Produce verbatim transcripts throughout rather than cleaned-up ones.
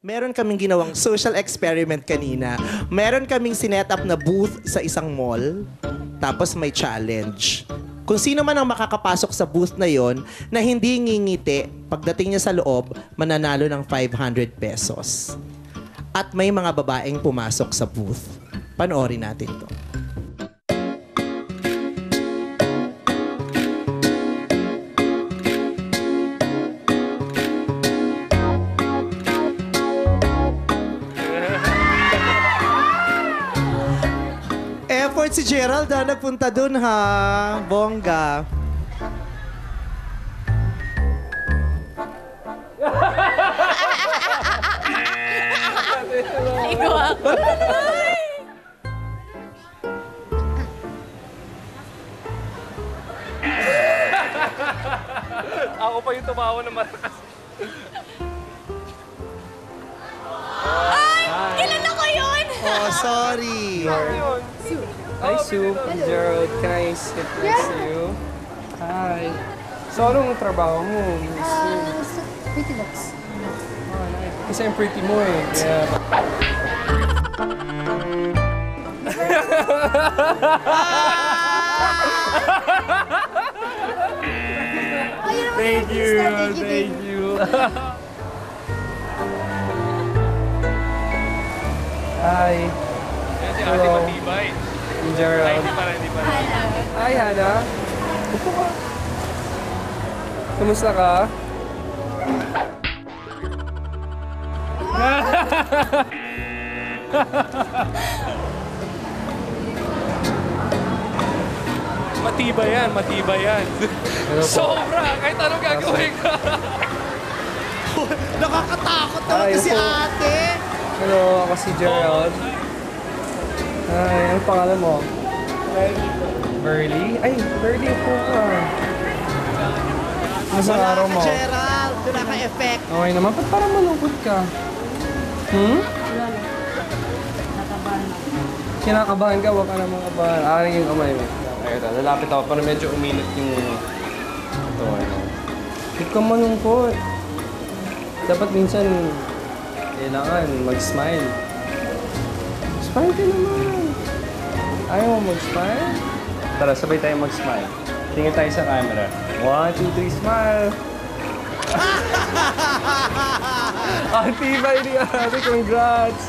Meron kaming ginawang social experiment kanina. Meron kaming sinet-up na booth sa isang mall, tapos may challenge. Kung sino man ang makakapasok sa booth na yon na hindi ngingiti, pagdating niya sa loob, mananalo ng five hundred pesos. At may mga babaeng pumasok sa booth. Panoorin natin to. Si Gerald ha, nagpunta dun ha. Bongga. Ligo ako. Ako pa yung tumawa ng matakas. Ay! Kailan ako yun? Oh, sorry. Sorry yun. Hi, Sue. I'm Gerald. Can I sit next to you? Hi. So, anong trabaho mo? Ah, gusto. Pretty looks. Kasi I'm pretty mo eh. Thank you. Thank you. Hi. Yan si Ate Matibay. Gerald. Hi, Hala. Upo ka. Kamusta ka? Matibay yan, matibay yan. Sobra! Kahit anong gagawin ka. Nakakatakot talaga si ate. Hello, ako si Gerald. Ay, anong pangalan mo? Burly? Ay, Burly po ka. Masang araw mo? Wala ka, Gerald. Wala ka effect. Okay naman. Ba't parang malungkot ka? Hmm? Wala na. Kinakabahan ako. Kinakabahan ka? Huwag ka namang kabahan. Aking yung kamay mo. Ayun, nalapit ako. Parang medyo uminit yung... Ito, ano. Huwag ka malungkot. Dapat minsan... Kailangan mag-smile. Smile ka naman. Ayaw mo mag-smile? Tara, sabay tayo mag-smile. Tingin tayo sa camera. One, two, three, smile! Ang tibay ni Ate, congrats!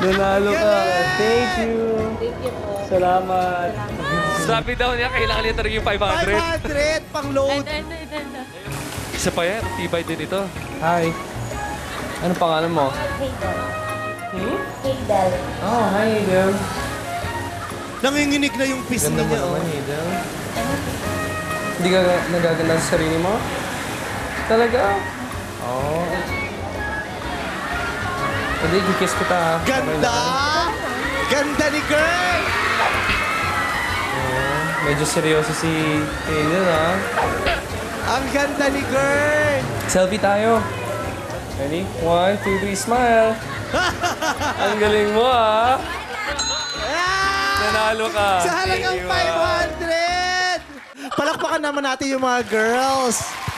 Nanalo ka. Thank you. Thank you po. Salamat. Sabi daw niya, kailangan niya talaga yung five hundred. five hundred! Pang load! Isa pa yan, tibay din ito. Hi. Ano pangalan mo? Hidle. Hmm? Hidle. Oh, hi, Hidle. Nanginginig na yung pisngi niya. Ganda mo naman, Hidle. Hindi ka nagaganda sa sarili mo? Talaga? Oo. Pwede, i-kiss ko ta. Ganda! Ganda ni Greg! Medyo seryoso si Hidle, ha? Ang ganda ni Greg! Selfie tayo. Ready? One, two, three, smile! Ang galing mo, ha? Nanalo ka. Sa halagang five hundred! Palakpakan naman natin yung mga girls.